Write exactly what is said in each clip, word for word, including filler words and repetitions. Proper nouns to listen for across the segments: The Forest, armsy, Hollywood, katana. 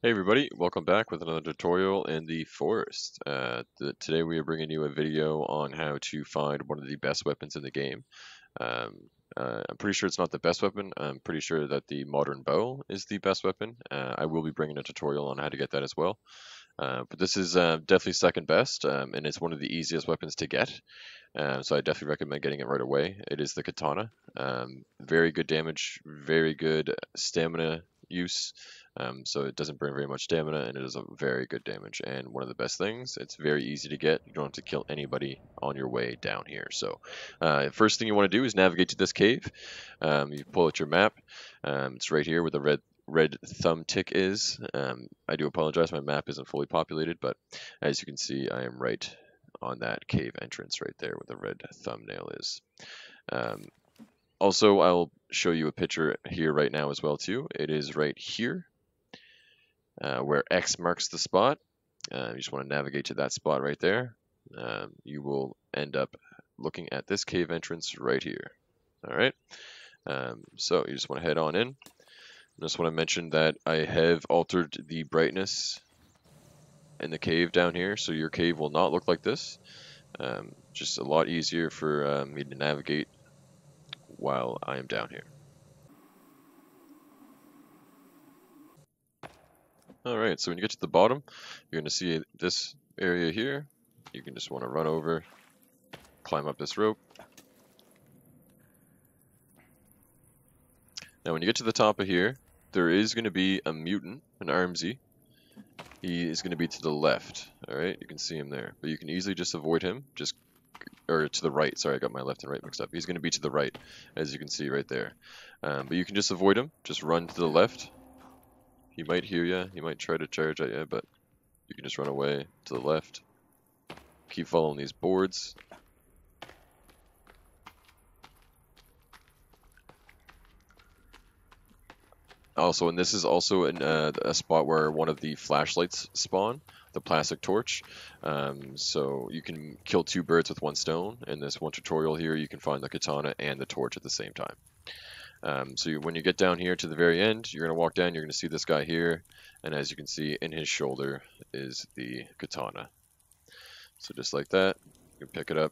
Hey everybody, welcome back with another tutorial in The Forest. Uh, th today we are bringing you a video on how to find one of the best weapons in the game. Um, uh, I'm pretty sure it's not the best weapon. I'm pretty sure that the modern bow is the best weapon. Uh, I will be bringing a tutorial on how to get that as well. Uh, but this is uh, definitely second best, um, and it's one of the easiest weapons to get. Uh, so I definitely recommend getting it right away. It is the katana. Um, very good damage, very good stamina use. Um, so it doesn't burn very much stamina, and it is a very good damage. And one of the best things, it's very easy to get. You don't have to kill anybody on your way down here. So uh, first thing you want to do is navigate to this cave. Um, you pull out your map. Um, it's right here where the red red thumb tick is. Um, I do apologize, my map isn't fully populated, but as you can see, I am right on that cave entrance right there where the red thumbnail is. Um, also, I'll show you a picture here right now as well too. It is right here. Uh, where X marks the spot, uh, you just want to navigate to that spot right there. Um, you will end up looking at this cave entrance right here. All right. Um, so you just want to head on in. I just want to mention that I have altered the brightness in the cave down here, so your cave will not look like this. Um, just a lot easier for uh, me to navigate while I am down here. Alright, so when you get to the bottom, you're going to see this area here. You can just want to run over, climb up this rope. Now when you get to the top of here, there is going to be a mutant, an armsy. He is going to be to the left, alright? You can see him there. But you can easily just avoid him, just or to the right. Sorry, I got my left and right mixed up. He's going to be to the right, as you can see right there. Um, but you can just avoid him, just run to the left. He might hear you, he might try to charge at you, but you can just run away to the left. Keep following these boards. Also, and this is also in, uh, a spot where one of the flashlights spawn, the plastic torch. Um, so you can kill two birds with one stone. In this one tutorial here, you can find the katana and the torch at the same time. Um, so you, when you get down here to the very end, you're going to walk down, you're going to see this guy here, and as you can see, in his shoulder is the katana. So just like that, you can pick it up,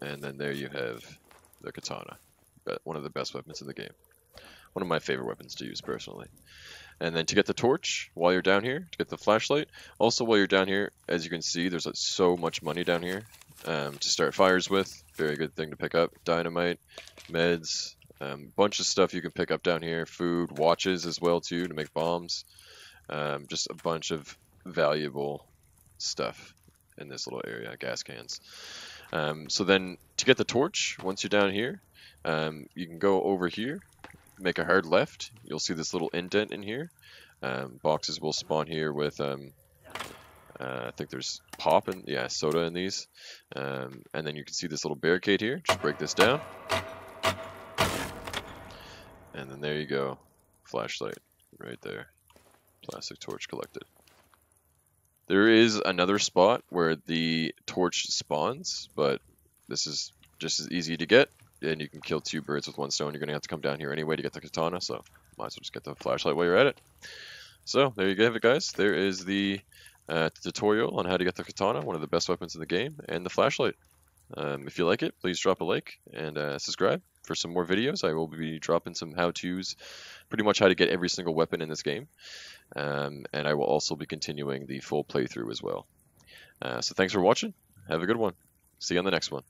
and then there you have the katana. One of the best weapons in the game. One of my favorite weapons to use, personally. And then to get the torch, while you're down here, to get the flashlight. Also, while you're down here, as you can see, there's like, so much money down here um, to start fires with. Very good thing to pick up. Dynamite, meds. Um, bunch of stuff you can pick up down here, food, watches as well too to make bombs, um, just a bunch of valuable stuff in this little area, gas cans. Um, so then to get the torch, once you're down here, um, you can go over here, make a hard left, you'll see this little indent in here. Um, boxes will spawn here with, um, uh, I think there's pop and yeah, soda in these. Um, and then you can see this little barricade here, just break this down. And then there you go, flashlight right there, plastic torch collected. There is another spot where the torch spawns, but this is just as easy to get, and you can kill two birds with one stone. You're going to have to come down here anyway to get the katana, so might as well just get the flashlight while you're at it. So there you have it, guys. There is the uh, tutorial on how to get the katana, one of the best weapons in the game, and the flashlight. Um, if you like it, please drop a like and uh, subscribe for some more videos. I will be dropping some how-tos, pretty much how to get every single weapon in this game. Um, and I will also be continuing the full playthrough as well. Uh, so thanks for watching. Have a good one. See you on the next one.